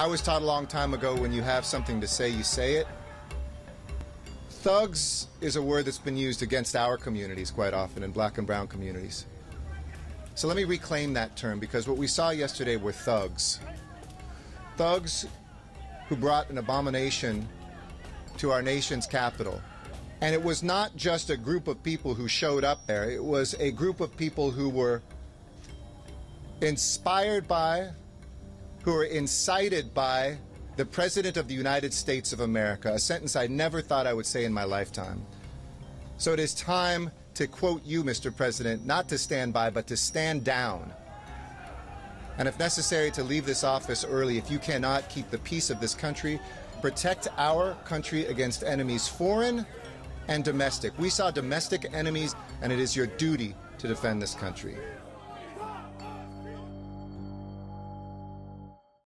I was taught a long time ago, when you have something to say, you say it. Thugs is a word that's been used against our communities quite often, in black and brown communities. So let me reclaim that term, because what we saw yesterday were thugs. Thugs who brought an abomination to our nation's capital. And it was not just a group of people who showed up there. It was a group of people who were inspired by, who were incited by the President of the United States of America, a sentence I never thought I would say in my lifetime. So it is time to quote you, Mr. President, not to stand by, but to stand down. And if necessary, to leave this office early if you cannot keep the peace of this country, protect our country against enemies, foreign and domestic. We saw domestic enemies, and it is your duty to defend this country.